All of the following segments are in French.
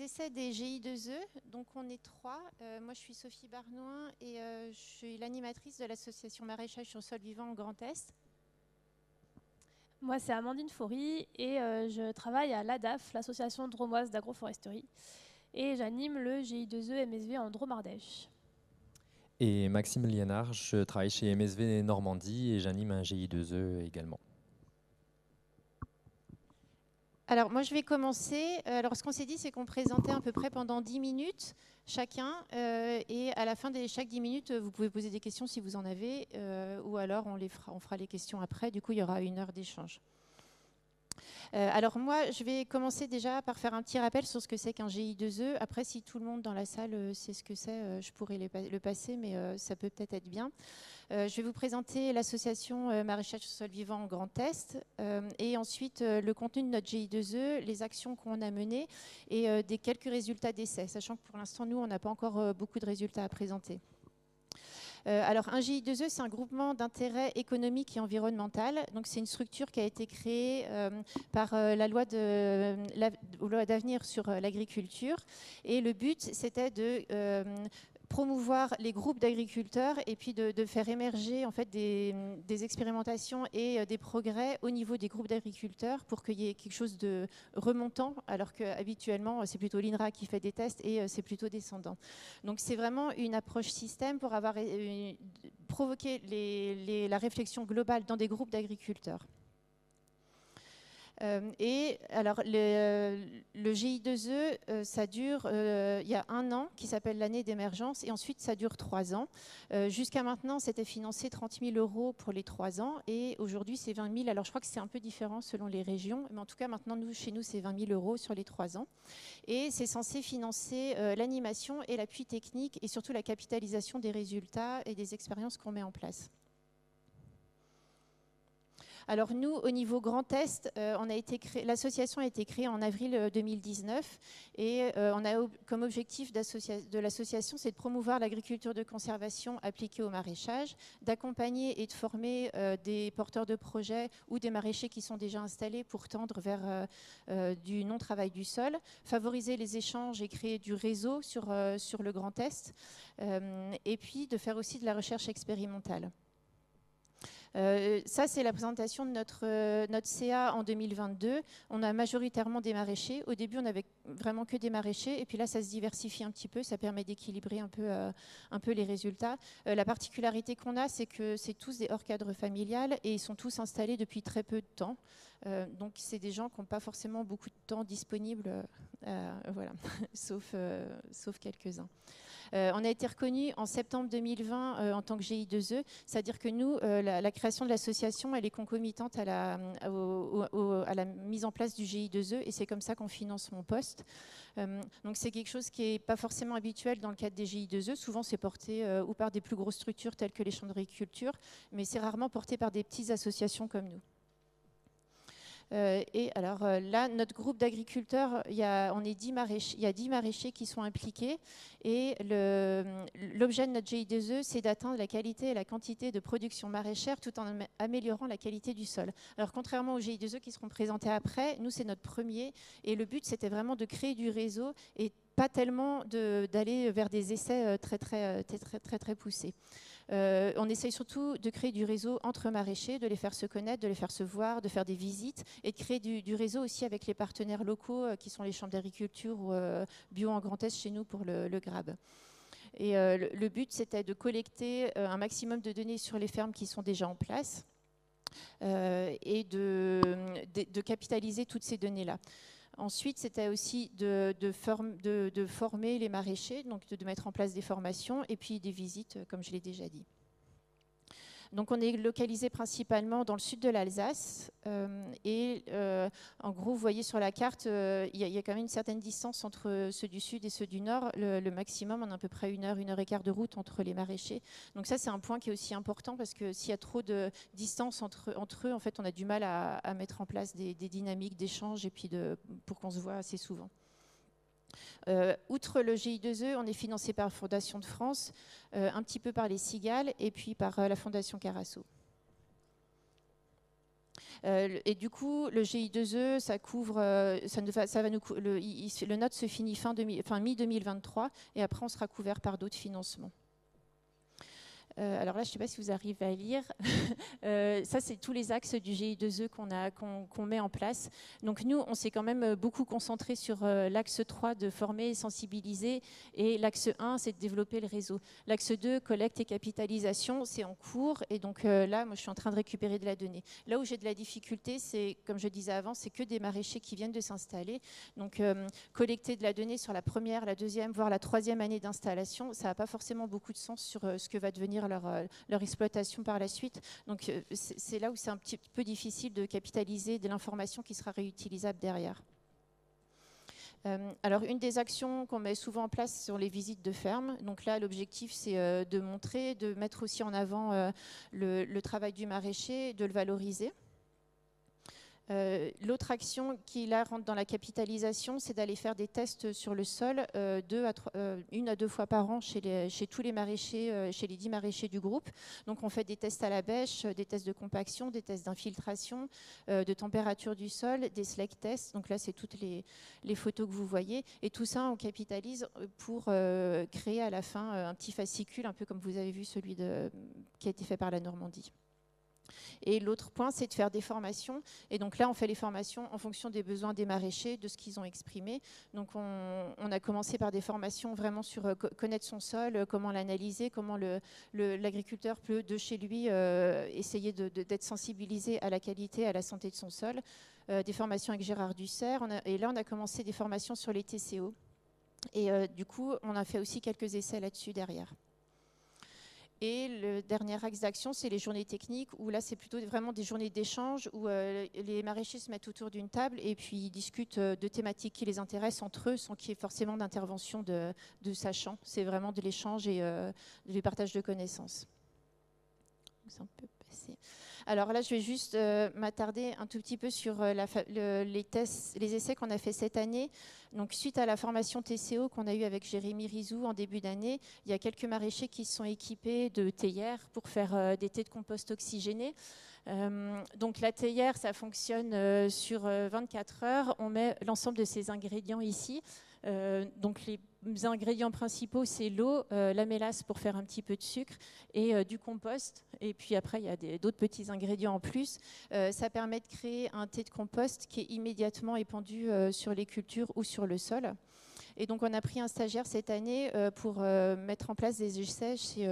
les essais des GI2E. Donc on est trois. Moi je suis Sophie Barnoin et je suis l'animatrice de l'association Maraîchage Sol Vivant en Grand Est. Moi c'est Amandine Faury et je travaille à l'ADAF, l'association Dromoise d'agroforesterie. Et j'anime le GI2E MSV en Drôme-Ardèche. Et Maxime Lianard, je travaille chez MSV Normandie et j'anime un GI2E également. Alors moi je vais commencer. Alors ce qu'on s'est dit c'est qu'on présentait à peu près pendant 10 minutes chacun et à la fin de chaque 10 minutes vous pouvez poser des questions si vous en avez ou alors on fera les questions après, du coup il y aura une heure d'échange. Alors moi je vais commencer déjà par faire un petit rappel sur ce que c'est qu'un GI2E. Après si tout le monde dans la salle sait ce que c'est, je pourrais le passer, mais ça peut peut-être être bien. Je vais vous présenter l'association Maraîchage Sol Vivant en Grand Est et ensuite le contenu de notre GI2E, les actions qu'on a menées et des quelques résultats d'essais, sachant que pour l'instant nous on n'a pas encore beaucoup de résultats à présenter. Alors un GI2E, c'est un groupement d'intérêt économique et environnemental. Donc c'est une structure qui a été créée par la loi d'avenir sur l'agriculture. Et le but, c'était de promouvoir les groupes d'agriculteurs et puis de faire émerger en fait des expérimentations et des progrès au niveau des groupes d'agriculteurs pour qu'il y ait quelque chose de remontant, alors qu'habituellement c'est plutôt l'INRA qui fait des tests et c'est plutôt descendant. Donc c'est vraiment une approche système pour avoir provoqué la réflexion globale dans des groupes d'agriculteurs. Et alors le GI2E, ça dure, il y a un an, qui s'appelle l'année d'émergence, et ensuite ça dure 3 ans. Jusqu'à maintenant, c'était financé 30 000 € pour les 3 ans, et aujourd'hui c'est 20 000. Alors je crois que c'est un peu différent selon les régions, mais en tout cas maintenant, chez nous, c'est 20 000 € sur les 3 ans. Et c'est censé financer l'animation et l'appui technique, et surtout la capitalisation des résultats et des expériences qu'on met en place. Alors nous, au niveau Grand Est, l'association a été créée en avril 2019 et on a comme objectif de l'association, c'est de promouvoir l'agriculture de conservation appliquée au maraîchage, d'accompagner et de former des porteurs de projets ou des maraîchers qui sont déjà installés pour tendre vers du non-travail du sol, favoriser les échanges et créer du réseau sur le Grand Est et puis de faire aussi de la recherche expérimentale. Ça, c'est la présentation de notre CA en 2022. On a majoritairement des maraîchers. Au début, on n'avait vraiment que des maraîchers. Et puis là, ça se diversifie un petit peu. Ça permet d'équilibrer un peu les résultats. La particularité qu'on a, c'est que c'est tous des hors-cadres familiales et ils sont tous installés depuis très peu de temps. Donc, c'est des gens qui n'ont pas forcément beaucoup de temps disponible, voilà, sauf quelques-uns. On a été reconnu en septembre 2020 en tant que GI2E, c'est-à-dire que nous, la création de l'association, elle est concomitante à la mise en place du GI2E et c'est comme ça qu'on finance mon poste. Donc c'est quelque chose qui n'est pas forcément habituel dans le cadre des GI2E. Souvent, c'est porté ou par des plus grosses structures telles que les chambres d'agriculture, mais c'est rarement porté par des petites associations comme nous. Et alors là, notre groupe d'agriculteurs, il y a 10 maraîchers qui sont impliqués et l'objet de notre GI2E, c'est d'atteindre la qualité et la quantité de production maraîchère tout en améliorant la qualité du sol. Alors contrairement aux GI2E qui seront présentés après, nous c'est notre premier et le but c'était vraiment de créer du réseau et pas tellement d'aller vers des essais très poussés. On essaye surtout de créer du réseau entre maraîchers, de les faire se connaître, de les faire se voir, de faire des visites et de créer du réseau aussi avec les partenaires locaux qui sont les chambres d'agriculture ou bio en Grand Est chez nous pour le GRAB. Et le but, c'était de collecter un maximum de données sur les fermes qui sont déjà en place et de capitaliser toutes ces données-là. Ensuite, c'était aussi de former les maraîchers, donc de mettre en place des formations et puis des visites, comme je l'ai déjà dit. Donc on est localisé principalement dans le sud de l'Alsace et en gros, vous voyez sur la carte, il y a quand même une certaine distance entre ceux du sud et ceux du nord. Le maximum, on a à peu près 1 heure, 1 heure et quart de route entre les maraîchers. Donc ça, c'est un point qui est aussi important parce que s'il y a trop de distance entre eux, en fait, on a du mal à mettre en place des dynamiques d'échange et puis pour qu'on se voit assez souvent. Outre le GI2E, on est financé par la Fondation de France, un petit peu par les Cigales et puis par la Fondation Carasso. Et du coup, le GI2E, ça couvre, le NOTE se finit fin mi-2023 et après on sera couvert par d'autres financements. Alors là, je ne sais pas si vous arrivez à lire. Ça, c'est tous les axes du GI2E qu'on met en place. Donc nous, on s'est quand même beaucoup concentré sur l'axe 3 de former et sensibiliser, et l'axe 1, c'est de développer le réseau. L'axe 2, collecte et capitalisation, c'est en cours, et donc là, moi, je suis en train de récupérer de la donnée. Là où j'ai de la difficulté, c'est, comme je disais avant, c'est que des maraîchers qui viennent de s'installer. Donc collecter de la donnée sur la première, la deuxième, voire la troisième année d'installation, ça n'a pas forcément beaucoup de sens sur ce que va devenir leur exploitation par la suite. Donc c'est là où c'est un petit peu difficile de capitaliser de l'information qui sera réutilisable derrière. Alors une des actions qu'on met souvent en place sur les visites de ferme, donc là l'objectif c'est de montrer, de mettre aussi en avant le travail du maraîcher, de le valoriser. L'autre action qui là rentre dans la capitalisation, c'est d'aller faire des tests sur le sol une à deux fois par an chez tous les maraîchers, chez les 10 maraîchers du groupe. Donc on fait des tests à la bêche, des tests de compaction, des tests d'infiltration, de température du sol, des slack tests. Donc là c'est toutes les photos que vous voyez, et tout ça on capitalise pour créer à la fin un petit fascicule, un peu comme vous avez vu celui qui a été fait par la Normandie. Et l'autre point, c'est de faire des formations. Et donc là, on fait les formations en fonction des besoins des maraîchers, de ce qu'ils ont exprimé. Donc on a commencé par des formations vraiment sur connaître son sol, comment l'analyser, comment l'agriculteur peut, de chez lui, essayer d'être sensibilisé à la qualité, à la santé de son sol. Des formations avec Gérard Dussert. Et là, on a commencé des formations sur les TCO. Et du coup, on a fait aussi quelques essais là-dessus derrière. Et le dernier axe d'action, c'est les journées techniques, où là, c'est plutôt vraiment des journées d'échange où les maraîchers se mettent autour d'une table et puis ils discutent de thématiques qui les intéressent entre eux, sans qu'il y ait forcément d'intervention de sachants. C'est vraiment de l'échange et du partage de connaissances. C'est un peu passé. Alors là, je vais juste m'attarder un tout petit peu sur les essais qu'on a fait cette année. Donc, suite à la formation TCO qu'on a eue avec Jérémy Rizou en début d'année, il y a quelques maraîchers qui se sont équipés de théières pour faire des thés de compost oxygénés. Donc la théière, ça fonctionne sur 24 heures. On met l'ensemble de ces ingrédients ici. Donc les ingrédients principaux, c'est l'eau, la mélasse pour faire un petit peu de sucre et du compost. Et puis après, il y a d'autres petits ingrédients en plus. Ça permet de créer un thé de compost qui est immédiatement épandu sur les cultures ou sur le sol. Et donc on a pris un stagiaire cette année pour mettre en place des essais chez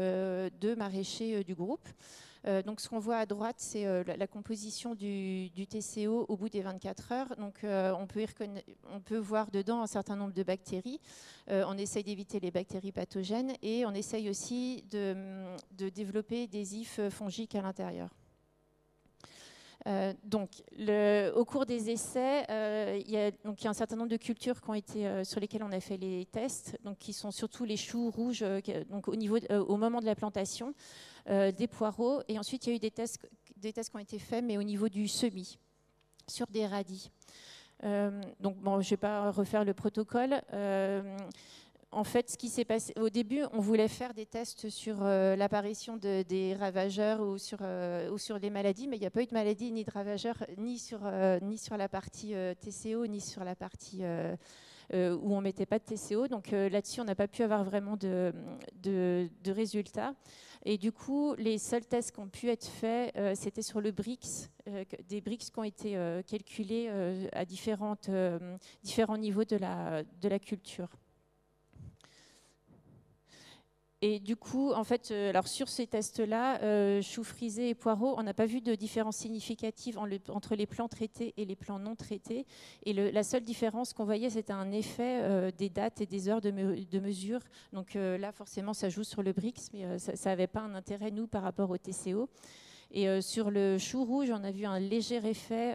deux maraîchers du groupe. Donc ce qu'on voit à droite, c'est la composition du TCO au bout des 24 heures. Donc on peut voir dedans un certain nombre de bactéries. On essaye d'éviter les bactéries pathogènes et on essaye aussi de développer des ifs fongiques à l'intérieur. Donc, au cours des essais, il y a un certain nombre de cultures qui ont été, sur lesquelles on a fait les tests, donc qui sont surtout les choux rouges donc au moment de la plantation, des poireaux, et ensuite il y a eu des tests qui ont été faits, mais au niveau du semis, sur des radis. Donc, bon, je ne vais pas refaire le protocole. En fait, ce qui s'est passé au début, on voulait faire des tests sur l'apparition des ravageurs ou sur les maladies, mais il n'y a pas eu de maladies ni de ravageurs ni sur la partie TCO ni sur la partie où on ne mettait pas de TCO. Donc là-dessus, on n'a pas pu avoir vraiment de résultats. Et du coup, les seuls tests qui ont pu être faits, c'était sur le Brix, des Brix qui ont été calculés à différents niveaux de la culture. Et du coup, en fait, alors sur ces tests-là, choux frisés et poireaux, on n'a pas vu de différence significative entre les plants traités et les plants non traités. Et la seule différence qu'on voyait, c'était un effet des dates et des heures de mesure. Donc là, forcément, ça joue sur le Brix, mais ça n'avait pas un intérêt, nous, par rapport au TCO. Et sur le chou rouge, on a vu un léger effet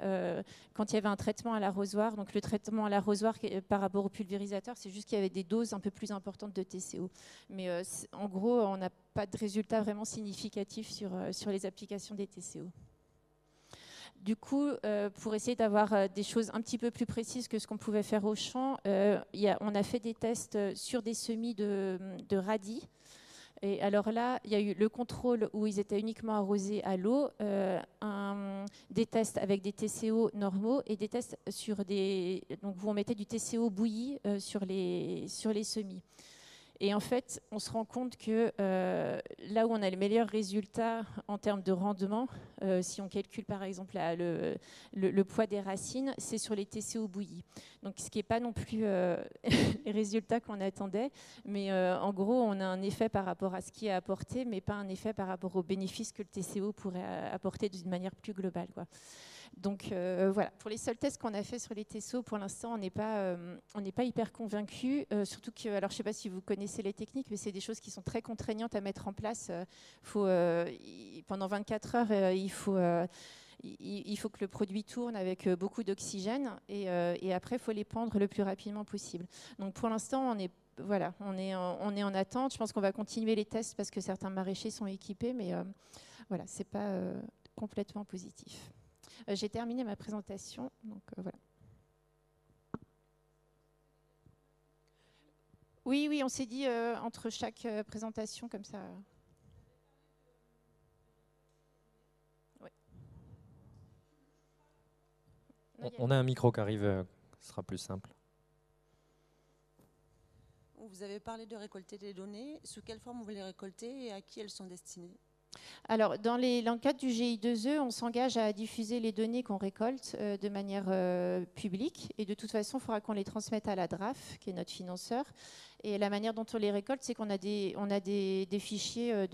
quand il y avait un traitement à l'arrosoir. Donc le traitement à l'arrosoir par rapport au pulvérisateur, c'est juste qu'il y avait des doses un peu plus importantes de TCO. Mais en gros, on n'a pas de résultats vraiment significatifs sur les applications des TCO. Du coup, pour essayer d'avoir des choses un petit peu plus précises que ce qu'on pouvait faire au champ, on a fait des tests sur des semis de radis. Et alors là, il y a eu le contrôle où ils étaient uniquement arrosés à l'eau, des tests avec des TCO normaux et des tests sur des... Donc vous en mettez du TCO bouilli sur les semis. Et en fait, on se rend compte que là où on a les meilleurs résultats en termes de rendement, si on calcule par exemple le poids des racines, c'est sur les TCO bouillis. Donc ce qui n'est pas non plus les résultats qu'on attendait, mais en gros, on a un effet par rapport à ce qui est apporté, mais pas un effet par rapport aux bénéfices que le TCO pourrait apporter d'une manière plus globale, quoi. Donc voilà, pour les seuls tests qu'on a fait sur les TCO, pour l'instant, on n'est pas, hyper convaincus, surtout que, alors je ne sais pas si vous connaissez les techniques, mais c'est des choses qui sont très contraignantes à mettre en place. Pendant 24 heures, il faut que le produit tourne avec beaucoup d'oxygène et après, il faut les pendre le plus rapidement possible. Donc pour l'instant, on est voilà, on est en attente. Je pense qu'on va continuer les tests parce que certains maraîchers sont équipés, mais voilà, ce n'est pas complètement positif. J'ai terminé ma présentation, donc voilà. Oui, oui, on s'est dit entre chaque présentation comme ça. Ouais. On a un micro qui arrive, ce sera plus simple. Vous avez parlé de récolter des données. Sous quelle forme vous les récoltez et à qui elles sont destinées ? Alors, dans le cadre du GI2E, on s'engage à diffuser les données qu'on récolte de manière publique. Et de toute façon, il faudra qu'on les transmette à la DRAF, qui est notre financeur. Et la manière dont on les récolte, c'est qu'on a des fichiers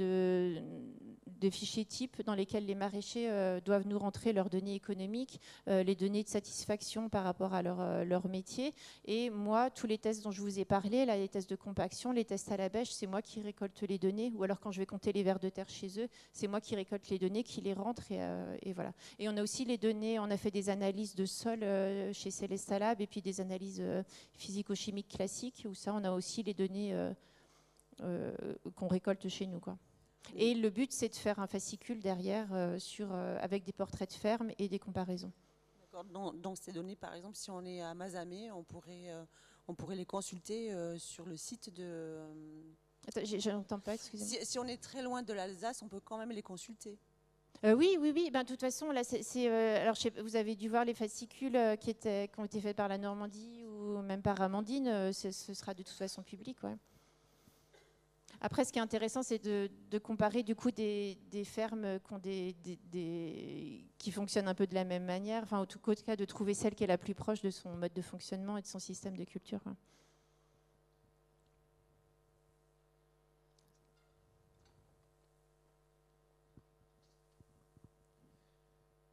types dans lesquels les maraîchers doivent nous rentrer leurs données économiques, les données de satisfaction par rapport à leur métier. Et moi, tous les tests dont je vous ai parlé, là, les tests de compaction, les tests à la bêche, c'est moi qui récolte les données. Ou alors quand je vais compter les vers de terre chez eux, c'est moi qui récolte les données, qui les rentre. Et voilà. Et on a aussi les données, on a fait des analyses de sol chez Célestalab et puis des analyses physico-chimiques classiques où ça, on a aussi les données qu'on récolte chez nous, quoi. Et le but, c'est de faire un fascicule derrière avec des portraits de ferme et des comparaisons. Donc ces données, par exemple, si on est à Mazamet, on pourrait les consulter sur le site de... Attends, je n'entends pas, excusez-moi. Si on est très loin de l'Alsace, on peut quand même les consulter. Oui, oui, oui. Ben, de toute façon, là, alors, vous avez dû voir les fascicules qui ont été faits par la Normandie ou même par Amandine. Ce sera de toute façon public. Ouais. Après, ce qui est intéressant, c'est de comparer du coup des fermes qui fonctionnent un peu de la même manière. Enfin, en tout cas, de trouver celle qui est la plus proche de son mode de fonctionnement et de son système de culture. Ouais.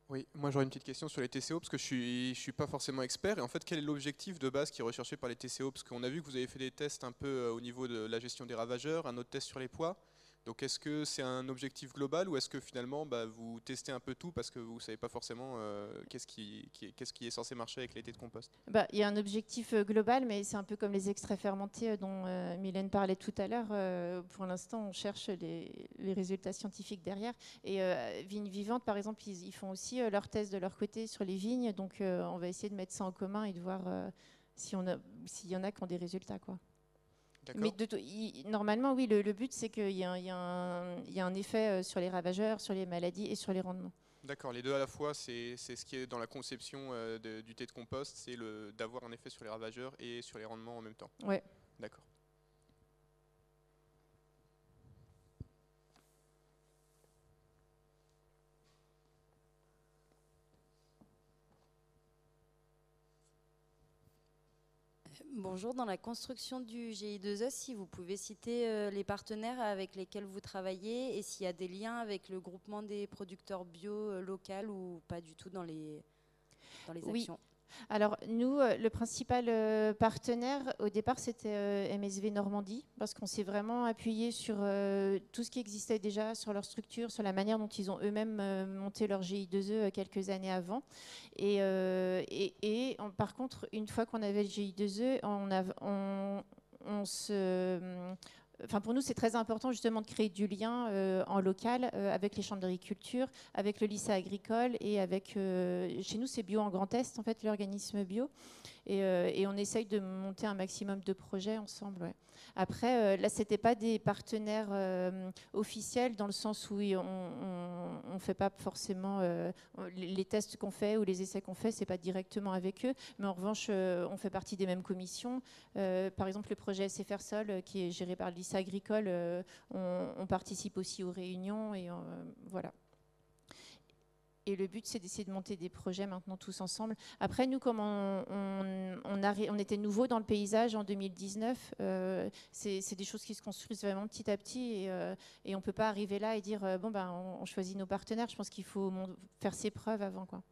Oui, moi j'aurais une petite question sur les TCO parce que je suis pas forcément expert. Et en fait, quel est l'objectif de base qui est recherché par les TCO? Parce qu'on a vu que vous avez fait des tests un peu au niveau de la gestion des ravageurs, un autre test sur les poids. Donc est-ce que c'est un objectif global ou est-ce que finalement vous testez un peu tout parce que vous ne savez pas forcément qu'est-ce qui est censé marcher avec l'été de compost? Il y a un objectif global, mais c'est un peu comme les extraits fermentés dont Mylène parlait tout à l'heure. Pour l'instant, on cherche les résultats scientifiques derrière. Et Vignes Vivantes, par exemple, ils font aussi leur test de leur côté sur les vignes. Donc on va essayer de mettre ça en commun et de voir s'il y en a qui ont des résultats, quoi. Mais normalement, oui, le but, c'est qu'il y a un effet sur les ravageurs, sur les maladies et sur les rendements. D'accord, les deux à la fois, c'est ce qui est dans la conception du thé de compost, c'est d'avoir un effet sur les ravageurs et sur les rendements en même temps. Oui. D'accord. Bonjour, dans la construction du GI2E, si vous pouvez citer les partenaires avec lesquels vous travaillez et s'il y a des liens avec le groupement des producteurs bio local ou pas du tout dans les actions. Oui. Alors nous, le principal partenaire au départ, c'était MSV Normandie, parce qu'on s'est vraiment appuyé sur tout ce qui existait déjà, sur leur structure, sur la manière dont ils ont eux-mêmes monté leur GI2E quelques années avant. Par contre, une fois qu'on avait le GI2E, Enfin, pour nous, c'est très important justement de créer du lien en local avec les chambres d'agriculture, avec le lycée agricole et avec... chez nous, c'est Bio en Grand Est, en fait, l'organisme bio. et on essaye de monter un maximum de projets ensemble. Ouais. Après, là, ce n'était pas des partenaires officiels dans le sens où on ne fait pas forcément les tests qu'on fait ou les essais qu'on fait, ce n'est pas directement avec eux. Mais en revanche, on fait partie des mêmes commissions. Par exemple, le projet SFR Sol, qui est géré par le lycée agricole, on participe aussi aux réunions. Et voilà. Et le but, c'est d'essayer de monter des projets maintenant tous ensemble. Après, nous, comme on était nouveau dans le paysage en 2019, c'est des choses qui se construisent vraiment petit à petit. Et on ne peut pas arriver là et dire, bon, ben, on choisit nos partenaires. Je pense qu'il faut faire ses preuves avant, quoi.